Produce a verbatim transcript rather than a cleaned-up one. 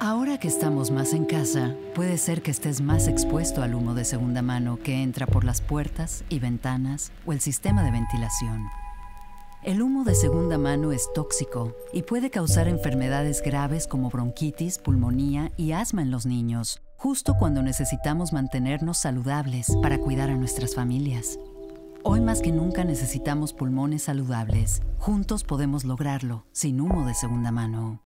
Ahora que estamos más en casa, puede ser que estés más expuesto al humo de segunda mano que entra por las puertas y ventanas o el sistema de ventilación. El humo de segunda mano es tóxico y puede causar enfermedades graves como bronquitis, pulmonía y asma en los niños, justo cuando necesitamos mantenernos saludables para cuidar a nuestras familias. Hoy más que nunca necesitamos pulmones saludables. Juntos podemos lograrlo sin humo de segunda mano.